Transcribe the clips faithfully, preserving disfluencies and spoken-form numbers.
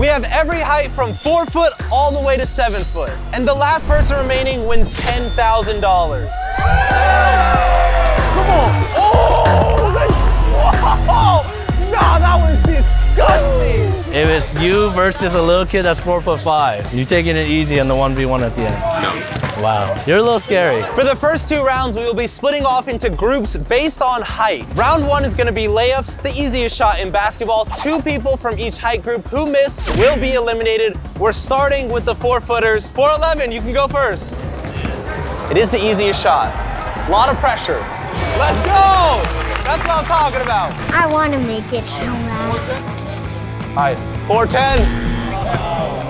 We have every height from four foot all the way to seven foot. And the last person remaining wins ten thousand dollars. Come on. Oh, nice. Whoa. No, that was disgusting. It was you versus a little kid that's four foot five. You're taking it easy on the one v one at the end. No. Wow, you're a little scary. For the first two rounds, we will be splitting off into groups based on height. Round one is gonna be layups, the easiest shot in basketball. Two people from each height group who miss will be eliminated. We're starting with the four footers. four eleven, you can go first. It is the easiest shot. A lot of pressure. Let's go! That's what I'm talking about. I wanna make it so bad. All right, four ten.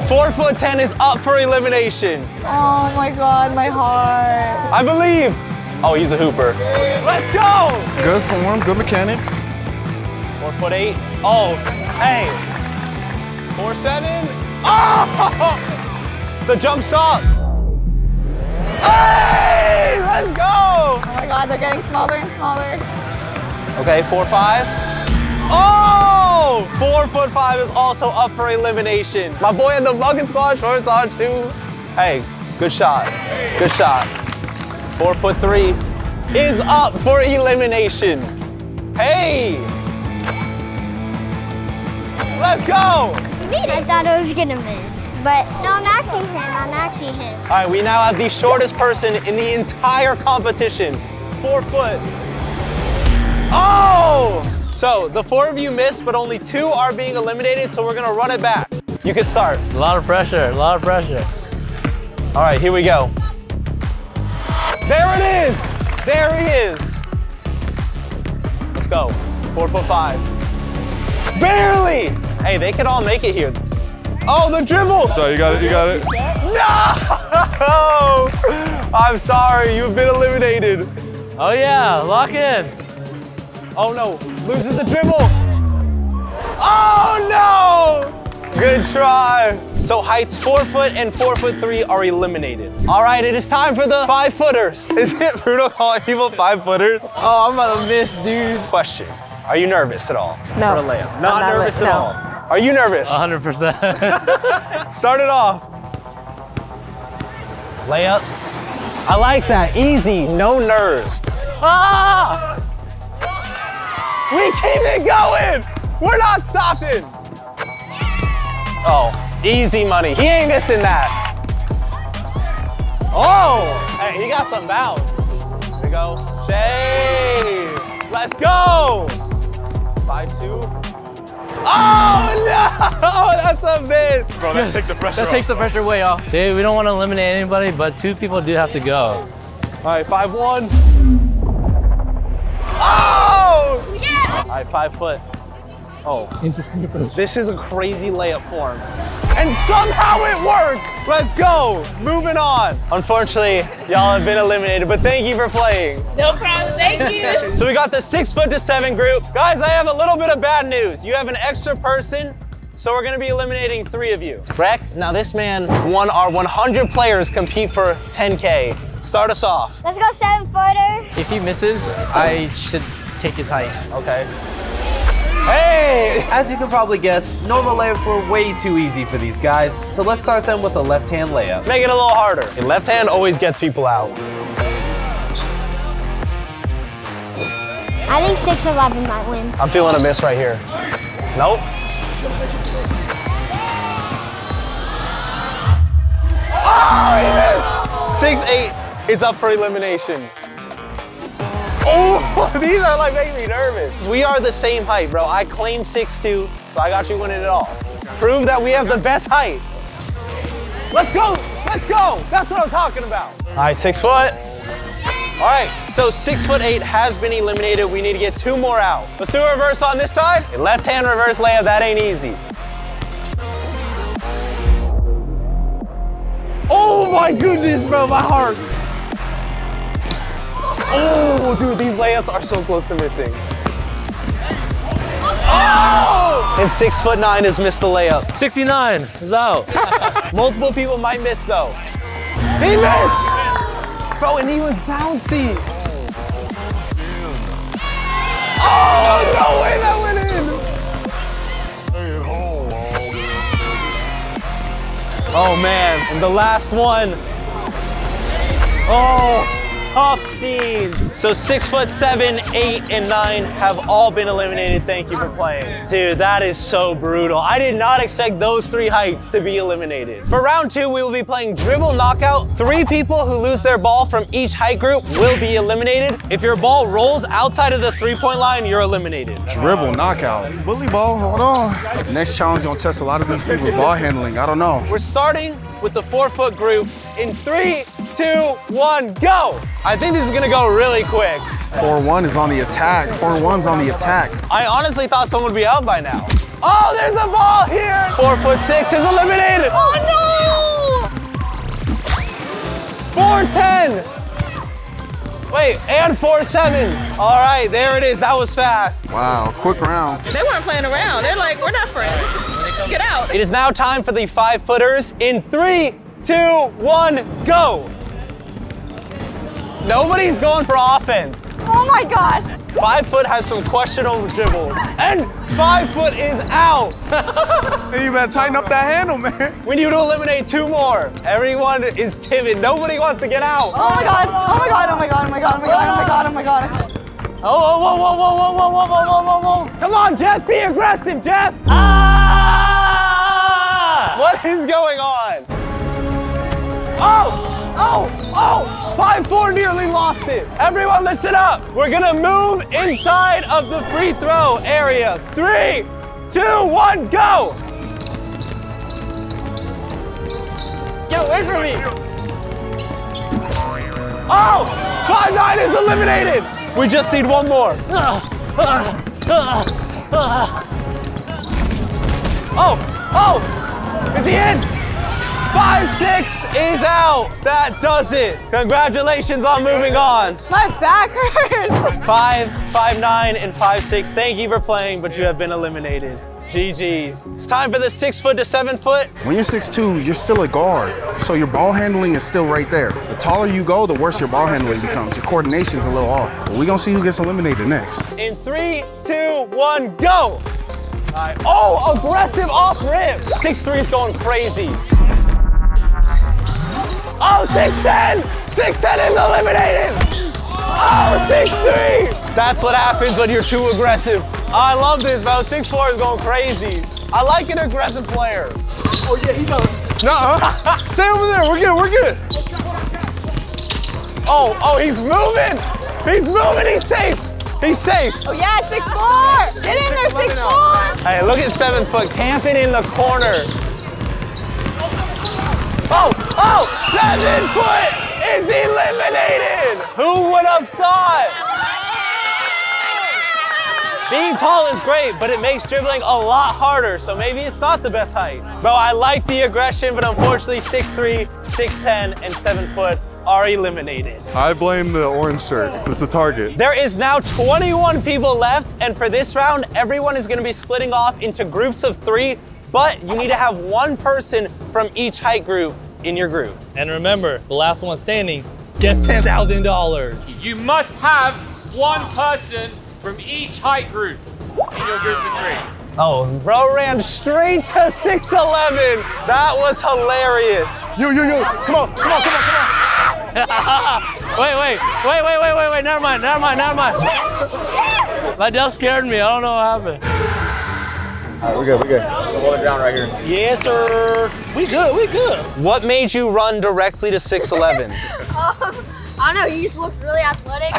Four foot ten is up for elimination. Oh my God, my heart. I believe. Oh, he's a hooper. Let's go. Good form, good mechanics. Four foot eight. Oh, hey. Four seven. Oh! The jump stop. Hey, let's go. Oh my God, they're getting smaller and smaller. Okay, four five. Oh! Four foot five is also up for elimination. My boy in the Bucket Squad shorts on too. Hey, good shot, good shot. Four foot three is up for elimination. Hey, let's go. I thought I was gonna miss, but no, I'm actually him. I'm actually him. All right, we now have the shortest person in the entire competition. Four foot. Oh. So, the four of you missed, but only two are being eliminated, so we're gonna run it back. You can start. A lot of pressure, a lot of pressure. All right, here we go. There it is! There he is! Let's go. Four foot five. Barely! Hey, they can all make it here. Oh, the dribble! Sorry, you got it, you got it. No! I'm sorry, you've been eliminated. Oh yeah, lock in. Oh no, loses the dribble. Oh no! Good try. So heights four foot and four foot three are eliminated. All right, it is time for the five footers. Is it Bruno calling people five footers? Oh, I'm about to miss, dude. Question, are you nervous at all? No. For a layup? Not, not nervous at no. all. Are you nervous? one hundred percent. Start it off. Layup. I like that, easy, no nerves. Ah! We keep it going! We're not stopping! Oh, easy money. He ain't missing that. Oh, hey, he got some bounce. Here we go. Shade! Let's go! five two. Oh, no! That's a bit. Bro, that yes. takes the pressure That off. takes the pressure way off. Dude, we don't want to eliminate anybody, but two people do have to go. All right, five one. Oh! Yeah! All right, five foot. Oh, interesting approach. This is a crazy layup form. And somehow it worked. Let's go, moving on. Unfortunately, y'all have been eliminated, but thank you for playing. No problem, thank you. So we got the six foot to seven group. Guys, I have a little bit of bad news. You have an extra person, so we're gonna be eliminating three of you. Breck, now this man won our one hundred players compete for ten K. Start us off. Let's go seven footer. If he misses, I should take his height. Okay. Hey! As you can probably guess, normal layups were way too easy for these guys, so let's start them with a left-hand layup. Make it a little harder. A left hand always gets people out. I think six eleven might win. I'm feeling a miss right here. Nope. Oh, he missed! six eight is up for elimination. Oh, these are like making me nervous. We are the same height, bro. I claim six two, so I got you winning it all. Prove that we have the best height. Let's go, let's go. That's what I'm talking about. All right, six foot. All right, so six foot eight has been eliminated. We need to get two more out. Let's do a reverse on this side. A left-hand reverse layup, that ain't easy. Oh my goodness, bro, my heart. Oh, dude, these layups are so close to missing. Oh! And six foot nine has missed the layup. sixty-nine is out. Multiple people might miss though. He missed! Bro, and he was bouncy. Oh, no way that went in. Oh man, and the last one. Oh, tough scene. So six foot seven, eight, and nine have all been eliminated. Thank you for playing. Dude, that is so brutal. I did not expect those three heights to be eliminated. For round two, we will be playing dribble knockout. Three people who lose their ball from each height group will be eliminated. If your ball rolls outside of the three-point line, you're eliminated. Dribble knockout. Bully ball, hold on. Next challenge gonna test a lot of these people's ball handling. I don't know. We're starting with the four foot group in three, two, one, go. I think this is gonna go really quick. four one is on the attack. four one's on the attack. I honestly thought someone would be out by now. Oh, there's a ball here. Four foot six is eliminated. Oh no! four ten. Wait, and four seven. All right, there it is. That was fast. Wow, quick round. They weren't playing around. They're like, we're not friends. Get out. It is now time for the five footers in three, two, one, go. Nobody's going for offense. Oh my gosh. Five foot has some questionable dribbles. And five foot is out. You better tighten up that handle, man. We need to eliminate two more. Everyone is timid. Nobody wants to get out. Oh my God. Oh my God. Oh my God. Oh my God. Oh my God. Oh my God. Oh my God. Oh, oh, whoa, whoa, whoa, whoa, whoa, whoa, whoa, whoa, whoa, whoa. Come on, Jeff, be aggressive, Jeff. Ah! What is going on? Oh, oh, oh, five four nearly lost it. Everyone listen up. We're gonna move inside of the free throw area. Three, two, one, go. Get away from me. Oh, five nine is eliminated. We just need one more. Oh, oh, is he in? five six is out. That does it. Congratulations on moving on. My back hurts. five, five nine, and five six. Thank you for playing, but you have been eliminated. G G's. It's time for the six foot to seven foot. When you're six two, you're still a guard, so your ball handling is still right there. The taller you go, the worse your ball handling becomes. Your coordination's a little off. But we're gonna see who gets eliminated next. In three, two, one, go. All right. Oh, aggressive off rip. six three's going crazy. Oh, six ten. six ten is eliminated. Oh, six three. That's what happens when you're too aggressive. I love this, bro. six four is going crazy. I like an aggressive player. Oh, yeah, he knows. Nuh-uh. Stay over there. We're good. We're good. Oh, oh, he's moving. He's moving. He's safe. He's safe. Oh, yeah, six four. Get in there, six four. Hey, look at seven foot camping in the corner. Oh, oh, seven foot is eliminated. Who would have thought? Being tall is great, but it makes dribbling a lot harder, so maybe it's not the best height. Bro, I like the aggression, but unfortunately six three, six ten, and seven foot are eliminated. I blame the orange shirt. It's a target. There is now twenty-one people left, and for this round, everyone is gonna be splitting off into groups of three, but you need to have one person from each height group in your group. And remember, the last one standing gets ten thousand dollars. You must have one person from each height group in your group of three. Oh, bro ran straight to six eleven. That was hilarious. You, you, you, come on, come on, come on, come on. wait, wait, wait, wait, wait, wait, wait, never mind, never mind, never mind. My death scared me, I don't know what happened. All right, we're good, we're good. I'm rolling down right here. Yes, sir. We good, we good. What made you run directly to six eleven? um, I don't know, he just looks really athletic.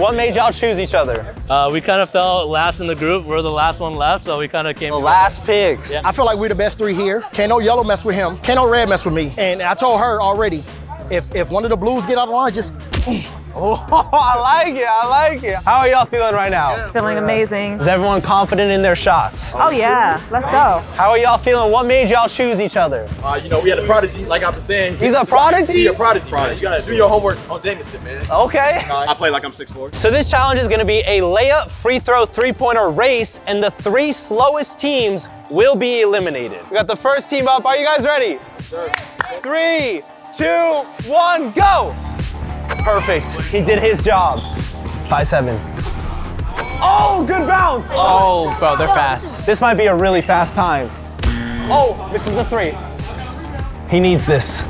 What made y'all choose each other? Uh, we kind of fell last in the group. We're the last one left, so we kind of came. The last picks. Yeah. I feel like we're the best three here. Can't no yellow mess with him. Can't no red mess with me. And I told her already, if, if one of the blues get out of line, just. Oh, I like it, I like it. How are y'all feeling right now? Feeling amazing. Is everyone confident in their shots? Oh yeah, let's go. How are y'all feeling? What made y'all choose each other? Uh, you know, we had a prodigy, like I was saying. He's a prodigy? He's a prodigy, prodigy. You gotta do your homework on Jameson, man. Okay. Uh, I play like I'm six four. So this challenge is gonna be a layup, free throw, three-pointer race, and the three slowest teams will be eliminated. We got the first team up. Are you guys ready? Sure. Three, two, one, go. Perfect. He did his job. five seven. Oh, good bounce. Oh, bro, they're fast. This might be a really fast time. Oh, this is a three. He needs this.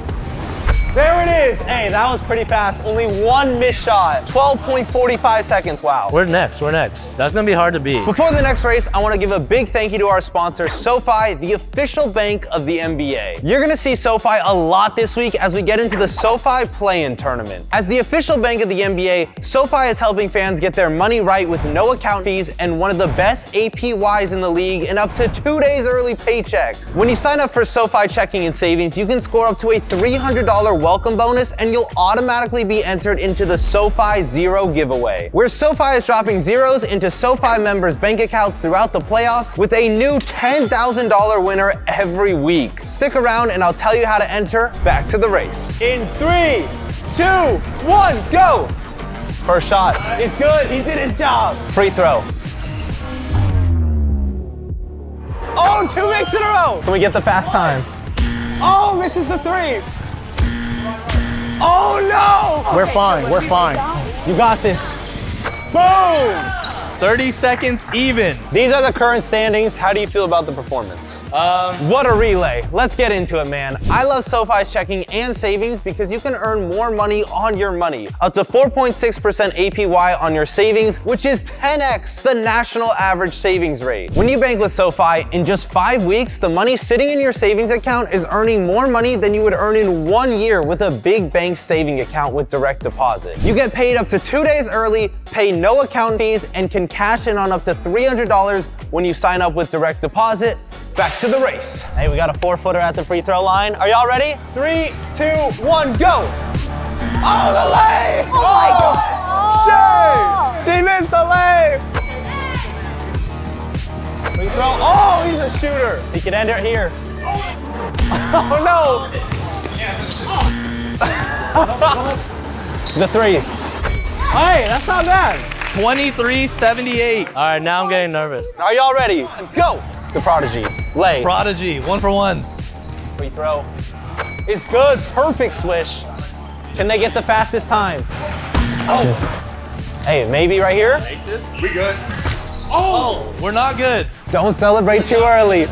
There it is. Hey, that was pretty fast. Only one missed shot. twelve point four five seconds. Wow. We're next. We're next. That's going to be hard to beat. Before the next race, I want to give a big thank you to our sponsor, SoFi, the official bank of the N B A. You're going to see SoFi a lot this week as we get into the SoFi Play-In Tournament. As the official bank of the N B A, SoFi is helping fans get their money right with no account fees and one of the best A P Ys in the league and up to two days early paycheck. When you sign up for SoFi Checking and Savings, you can score up to a three hundred dollar welcome bonus and you'll automatically be entered into the SoFi Zero giveaway, where SoFi is dropping zeros into SoFi members' bank accounts throughout the playoffs with a new ten thousand dollar winner every week. Stick around and I'll tell you how to enter. Back to the race. In three, two, one, go! First shot. It's good. He did his job. Free throw. Oh, two makes in a row. Can we get the fast time? Oh, misses the three. Oh no! We're okay, fine, so we're fine. You got this. Boom! thirty seconds even. These are the current standings. How do you feel about the performance? Um, what a relay. Let's get into it, man. I love SoFi's Checking and Savings because you can earn more money on your money. Up to four point six percent A P Y on your savings, which is ten X the national average savings rate. When you bank with SoFi, in just five weeks, the money sitting in your savings account is earning more money than you would earn in one year with a big bank saving account with direct deposit. You get paid up to two days early, pay no account fees, and can cash in on up to three hundred dollars when you sign up with direct deposit. Back to the race. Hey, we got a four-footer at the free throw line. Are y'all ready? Three, two, one, go! Oh, the lay! Oh, oh my God! She, she missed the lay! Free throw, oh, he's a shooter. He can end it here. Oh, no! The three. Hey, that's not bad. twenty-three seventy-eight. All right, now I'm getting nervous. Are y'all ready? Go! The Prodigy, lay. Prodigy, one for one. Free throw. It's good, perfect swish. Can they get the fastest time? Oh. Hey, maybe right here? We good. Oh, we're not good. Don't celebrate too early.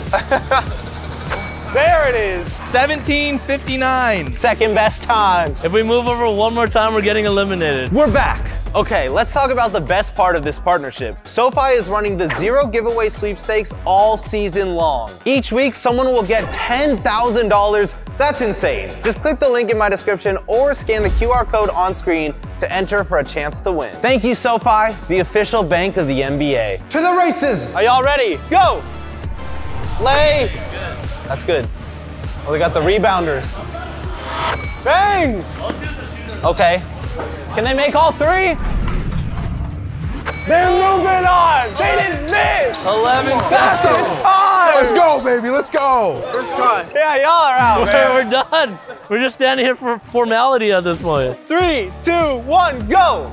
There it is. seventeen fifty-nine. Second best time. If we move over one more time, we're getting eliminated. We're back. Okay, let's talk about the best part of this partnership. SoFi is running the Zero Giveaway Sweepstakes all season long. Each week, someone will get ten thousand dollars. That's insane. Just click the link in my description or scan the Q R code on screen to enter for a chance to win. Thank you, SoFi, the official bank of the N B A. To the races! Are y'all ready? Go! Lay! That's good. Oh, they got the rebounders. Bang! Okay. Can they make all three? They're moving on. They didn't miss. eleven seconds. Let's go, baby. Let's go. First try. Yeah, y'all are out, man. We're done. We're just standing here for formality at this point. Three, two, one, go.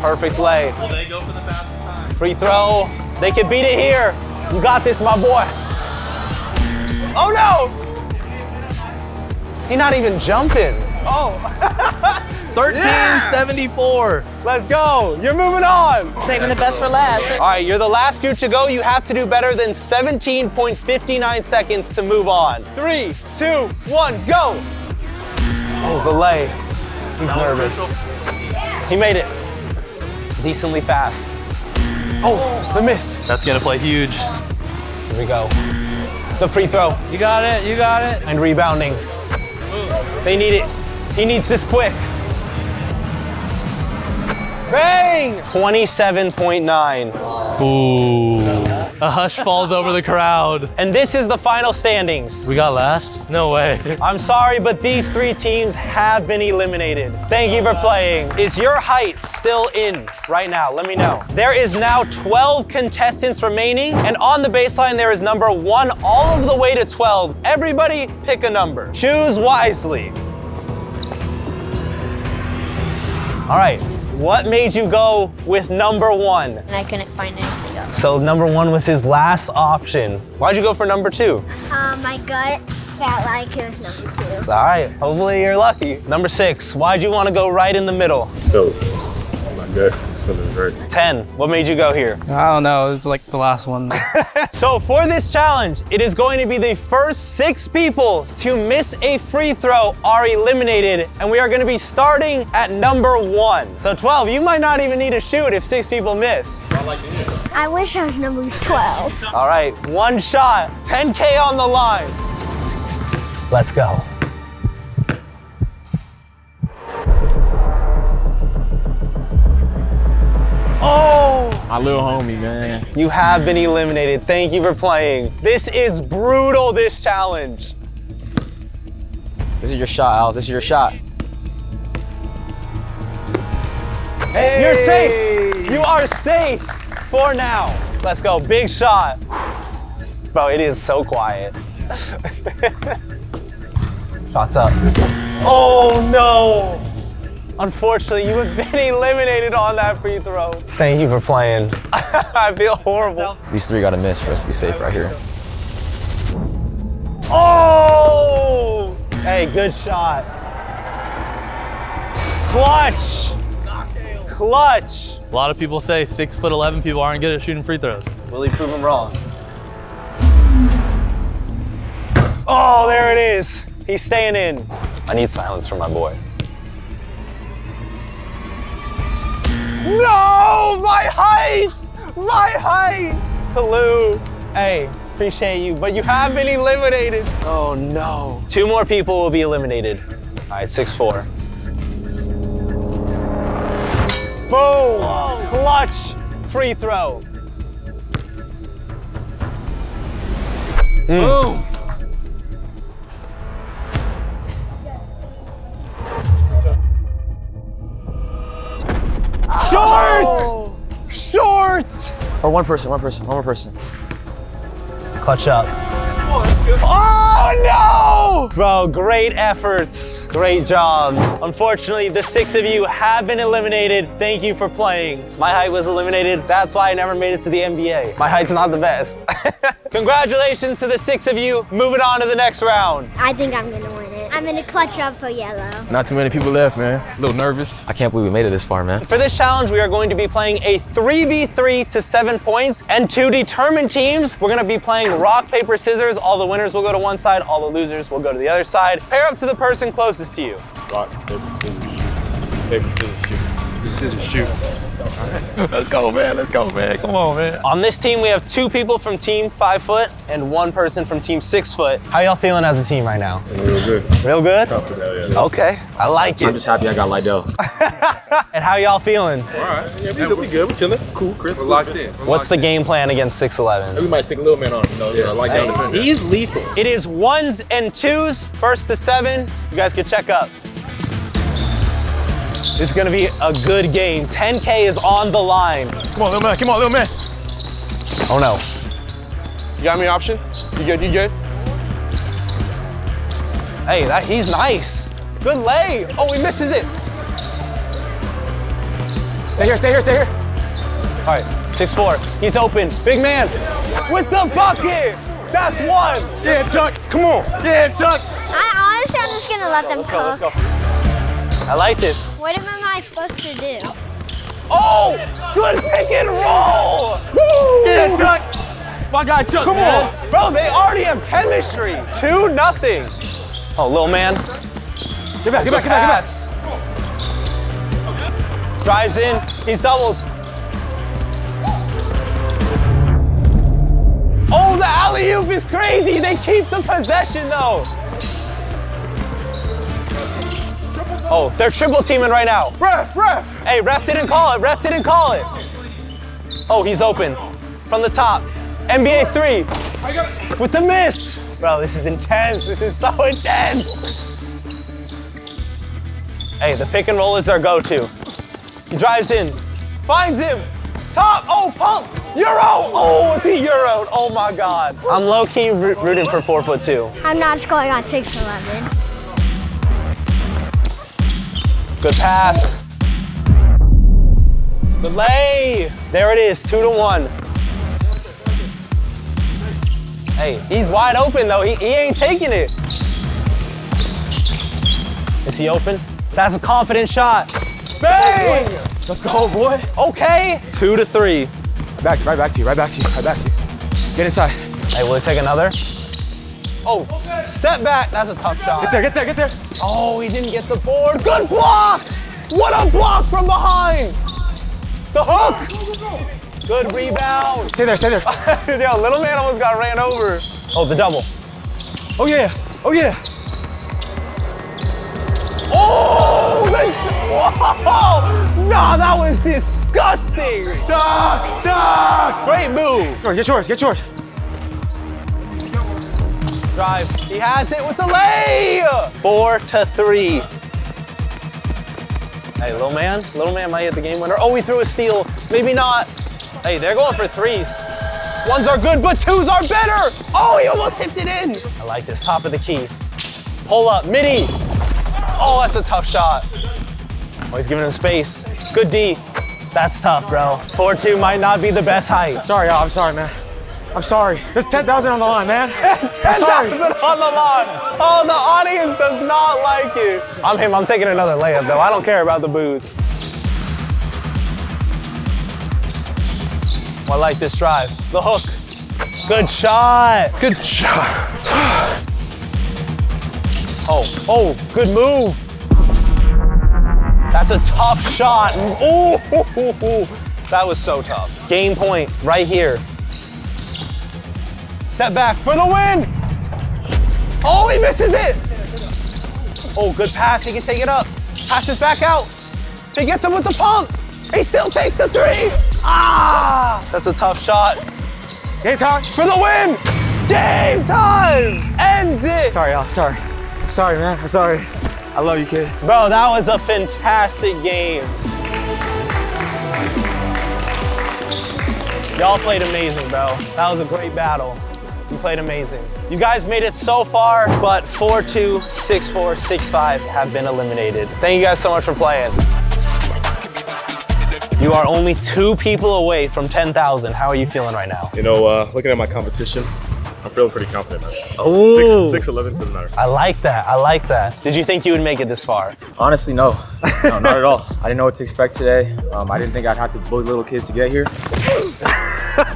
Perfect lay. They go for the fastest time. Free throw. They can beat it here. You got this, my boy. Oh no! You're not even jumping. Oh. thirteen seventy-four. Yeah. Let's go. You're moving on. Saving the best for last. All right, you're the last group to go. You have to do better than seventeen point five nine seconds to move on. Three, two, one, go. Oh, the lay. He's nervous. He made it. Decently fast. Oh, the miss. That's gonna play huge. Here we go. The free throw. You got it, you got it. And rebounding. They need it. He needs this quick. Bang! twenty-seven point nine. Ooh. A hush falls over the crowd. And this is the final standings. We got last? No way. I'm sorry, but these three teams have been eliminated. Thank you for playing. Is your height still in right now? Let me know. There is now twelve contestants remaining, and on the baseline, there is number one all of the way to twelve. Everybody pick a number. Choose wisely. All right. What made you go with number one? I couldn't find anything else. So number one was his last option. Why'd you go for number two? Um, my gut felt like it was number two. All right, hopefully you're lucky. Number six, why'd you want to go right in the middle? So, my gut. feeling hurt. ten, what made you go here? I don't know, it was like the last one. So for this challenge, it is going to be the first six people to miss a free throw are eliminated, and we are gonna be starting at number one. So twelve, you might not even need to shoot if six people miss. I wish I was number twelve. All right, one shot, ten K on the line. Let's go. Oh! My little homie, man. You have been eliminated. Thank you for playing. This is brutal, this challenge. This is your shot, Al. This is your shot. Hey! You're safe. You are safe for now. Let's go. Big shot. Bro, it is so quiet. Shots up. Oh, no. Unfortunately, you have been eliminated on that free throw. Thank you for playing. I feel horrible. These three gotta miss for us to be safe right here. Oh! Hey, good shot. Clutch! Clutch! A lot of people say six foot eleven people aren't good at shooting free throws. Will he prove them wrong? Oh, there it is. He's staying in. I need silence for my boy. No, my height, my height. Hello. Hey, appreciate you, but you have been eliminated. Oh no. Two more people will be eliminated. All right, six four. Boom, oh. Clutch, free throw. Mm. Boom. Short! Oh. Short! Or one person, one person, one more person. Clutch up. Oh, that's good. Oh, no! Bro, great efforts. Great job. Unfortunately, the six of you have been eliminated. Thank you for playing. My height was eliminated. That's why I never made it to the N B A. My height's not the best. Congratulations to the six of you. Moving on to the next round. I think I'm gonna win. I'm gonna clutch up for yellow. Not too many people left, man. A little nervous. I can't believe we made it this far, man. For this challenge, we are going to be playing a three v three to seven points. And to determine teams, we're gonna be playing rock, paper, scissors. All the winners will go to one side, all the losers will go to the other side. Pair up to the person closest to you. Rock, paper, scissors, shoot. Paper, scissors, shoot. Paper, scissors, shoot. All right. Let's go, man. Let's go, man. Come on, man. On this team, we have two people from team five foot and one person from team six foot. How y'all feeling as a team right now? Real good. Real good? Confident, yeah. Okay, I like it. I'm just happy I got Lido. And how y'all feeling? All right. Yeah, we, we good. We chilling. Cool, Chris. We're locked in. We're What's locked the in. game plan against six eleven? We might stick a little man on. You know, yeah, I like hey, that. He's lethal. It is ones and twos, first to seven. You guys can check up. This is gonna be a good game. ten K is on the line. Come on, little man, come on, little man. Oh no. You got me an option? You good, you good? Hey, that he's nice. Good lay. Oh, he misses it. Stay here, stay here, stay here. All right, six four, he's open. Big man, with the bucket. That's one. Yeah, Chuck, come on. Yeah, Chuck. I honestly, I'm just gonna let them cook. Let's go, let's go. I like this. What am I supposed to do? Oh, good pick and roll! Woo! Yeah, Chuck. My guy Chuck. Come man. on, bro. They already have chemistry. Two nothing. Oh, little man. Get back! Get back! Get back! Get back! Drives in. He's doubled. Oh, the alley-oop is crazy. They keep the possession though. Oh, they're triple teaming right now. Ref, ref! Hey, ref didn't call it, ref didn't call it. Oh, he's open from the top. N B A three. I got it. With the miss. Bro, this is intense. This is so intense. Hey, the pick and roll is their go-to. He drives in, finds him. Top, oh, pump, euro. Oh, he euroed, oh my God. I'm low-key rooting for four foot two. I'm not scoring on six eleven. Good pass. Good lay. There it is, two to one. Hey, he's wide open though. He, he ain't taking it. Is he open? That's a confident shot. Bang! Let's go, boy. Okay. Two to three. Back, right back to you, right back to you, right back to you. Get inside. Hey, will it take another? Oh, okay. Step back. That's a tough shot. Get there, get there, get there. Oh, he didn't get the board. Good block. What a block from behind. The hook. Go, go, go. Good rebound. Stay there, stay there. Yo, little man almost got ran over. Oh, the double. Oh, yeah. Oh, yeah. Oh, they, whoa. Nah, that was disgusting. Chuck, Chuck. Great move. Get yours, get yours. Drive. He has it with the lay. Four to three. Hey, little man. Little man might hit the game winner. Oh, he threw a steal. Maybe not. Hey, they're going for threes. Ones are good, but twos are better. Oh, he almost tipped it in. I like this. Top of the key. Pull up. Midi. Oh, that's a tough shot. Oh, he's giving him space. Good D. That's tough, bro. four two might not be the best height. Sorry, y'all. I'm sorry, man. I'm sorry. There's ten thousand on the line, man. ten thousand on the line. Oh, the audience does not like it. I'm him. I'm taking another layup, though. I don't care about the booze. I like this drive. The hook. Good shot. Good shot. Oh, oh, good move. That's a tough shot. Ooh, that was so tough. Game point right here. Step back for the win. Oh, he misses it. Oh, good pass. He can take it up. Passes back out. He gets him with the pump. He still takes the three. Ah, that's a tough shot. Game time. For the win. Game time. Ends it. Sorry, y'all. Sorry. Sorry, man. I'm sorry. I love you, kid. Bro, that was a fantastic game. Y'all played amazing, bro. That was a great battle. You played amazing. You guys made it so far, but four two, six four, six five have been eliminated. Thank you guys so much for playing. You are only two people away from ten thousand. How are you feeling right now? You know, uh, looking at my competition, I'm feeling pretty confident, man. Oh, six eleven to the matter. I like that, I like that. Did you think you would make it this far? Honestly, no. No, not at all. I didn't know what to expect today. Um, I didn't think I'd have to bully little kids to get here.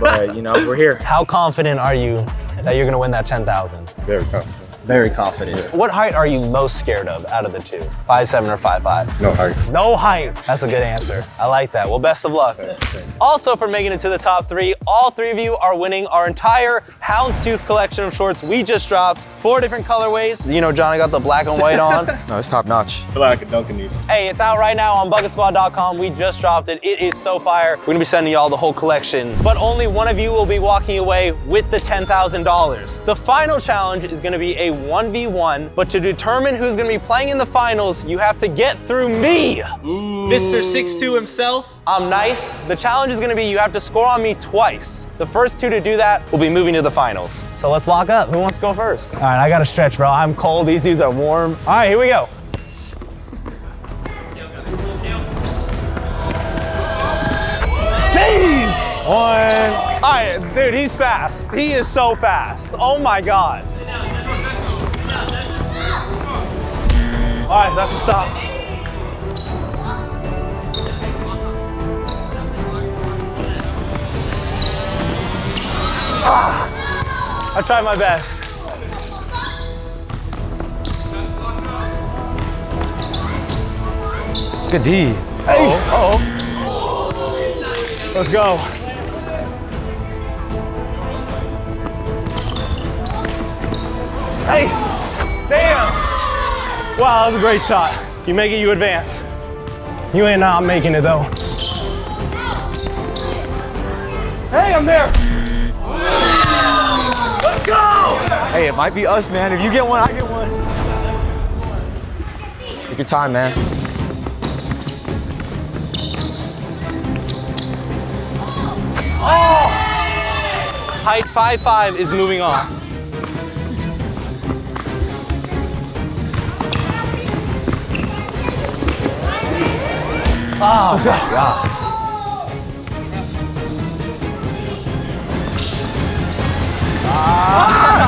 But, you know, we're here. How confident are you that you're going to win that ten thousand? Very confident. Very confident. Yeah. What height are you most scared of out of the two? five seven or five five? No height. No height. That's a good answer. I like that. Well, best of luck. Also, for making it to the top three, all three of you are winning our entire Houndstooth collection of shorts we just dropped. Four different colorways. You know, Johnny got the black and white on. No, it's top notch. I feel like I could dunk in these. Hey, it's out right now on bucket squad dot com. We just dropped it. It is so fire. We're going to be sending y'all the whole collection. But only one of you will be walking away with the ten thousand dollars. The final challenge is going to be a one v one, but to determine who's gonna be playing in the finals, you have to get through me. Ooh. Mister six two himself. I'm nice. The challenge is gonna be you have to score on me twice. The first two to do that will be moving to the finals. So let's lock up. Who wants to go first? All right, I gotta stretch, bro. I'm cold. These dudes are warm. All right, here we go. Jeez. One. All right, dude, he's fast. He is so fast. Oh my God. All right, that's a stop. Ah, I tried my best. Good D. Hey. Uh-oh. Uh-oh. Let's go. Hey. Damn. Wow, that was a great shot. You make it, you advance. You ain't not making it, though. Hey, I'm there. Let's go! Hey, it might be us, man. If you get one, I get one. Take your time, man. Oh! Height five five is moving on. Oh, let's go. God. Ah.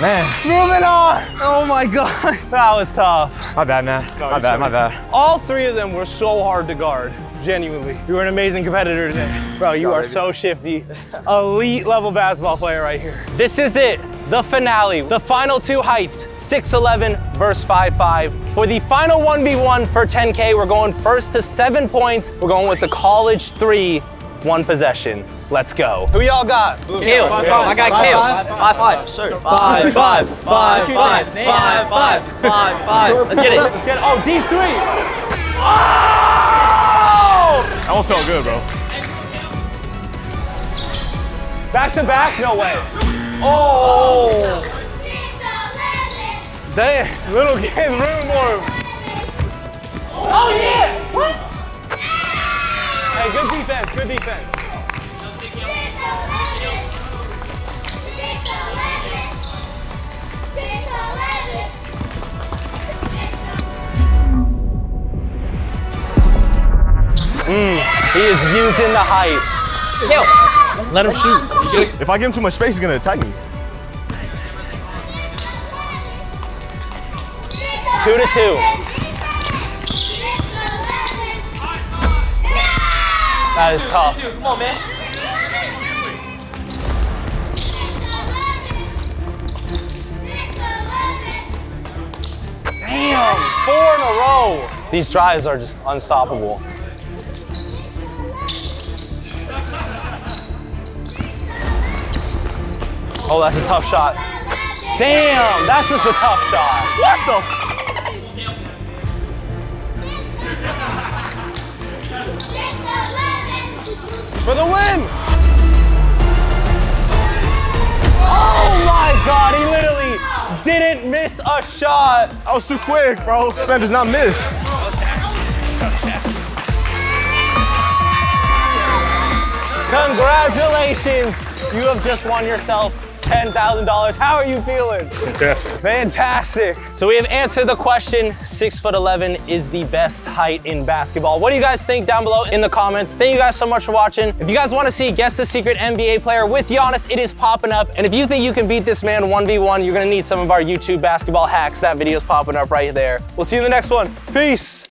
Man. Moving on. Oh my God. That was tough. My bad, man. No, my bad, sorry. my bad. All three of them were so hard to guard. Genuinely. You were an amazing competitor today. Bro, you God, are baby. so shifty. Elite level basketball player right here. This is it. The finale. The final two heights. six eleven versus five five. For the final one v one for ten K, we're going first to seven points. We're going with the college three. One possession. Let's go. Who y'all got? Kill. Five, five. I got five, Kill. Five, five, five, sir. Five, five, five, five, five, five, five, five. Let's get it. Let's get it. Oh, deep three. Oh! That one felt good, bro. Back to back? No way. Oh! Damn, little kid, room more. Oh, yeah! What? Hey, good defense, good defense. Mm, he is using the height. Kill. Let him shoot. If I give him too much space, he's gonna attack me. Two to two. That is tough. Come on, man. Damn, four in a row. These drives are just unstoppable. Oh, that's a tough shot. Damn, that's just a tough shot. What the f? For the win! Oh my God, he literally didn't miss a shot. I was too quick, bro. This man does not miss. Congratulations, you have just won yourself ten thousand dollars. How are you feeling? Fantastic. Fantastic. So we have answered the question, six foot eleven is the best height in basketball. What do you guys think down below in the comments? Thank you guys so much for watching. If you guys want to see Guess the Secret N B A Player with Giannis, it is popping up. And if you think you can beat this man one v one, you're going to need some of our YouTube basketball hacks. That video is popping up right there. We'll see you in the next one. Peace.